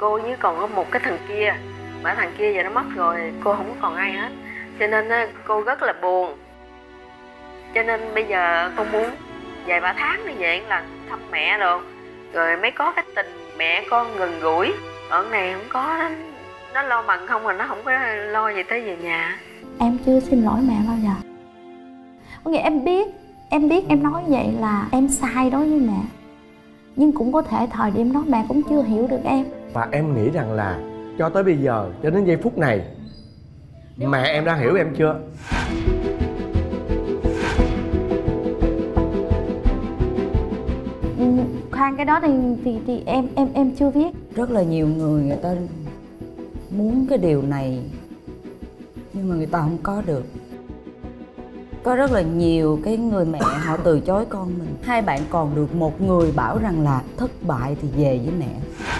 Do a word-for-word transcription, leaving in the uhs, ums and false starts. Cô với còn có một cái thằng kia, mà thằng kia giờ nó mất rồi, cô không còn ai hết. Cho nên cô rất là buồn. Cho nên bây giờ cô muốn vài ba tháng đi về là thăm mẹ rồi, rồi mới có cái tình mẹ con gần gũi. Ở này không có đó. Nó lo bằng không mà nó không có lo gì tới về nhà. Em chưa xin lỗi mẹ bao giờ. Có nghĩa em biết, em biết em nói vậy là em sai đối với mẹ. Nhưng cũng có thể thời điểm đó mẹ cũng chưa hiểu được em. Và em nghĩ rằng là cho tới bây giờ, cho đến giây phút này, mẹ em đã hiểu em chưa? Khoan, cái đó thì, thì, thì em em em chưa biết. Rất là nhiều người người ta muốn cái điều này nhưng mà người ta không có được. Có rất là nhiều cái người mẹ họ từ chối con mình. Hai bạn còn được một người bảo rằng là thất bại thì về với mẹ.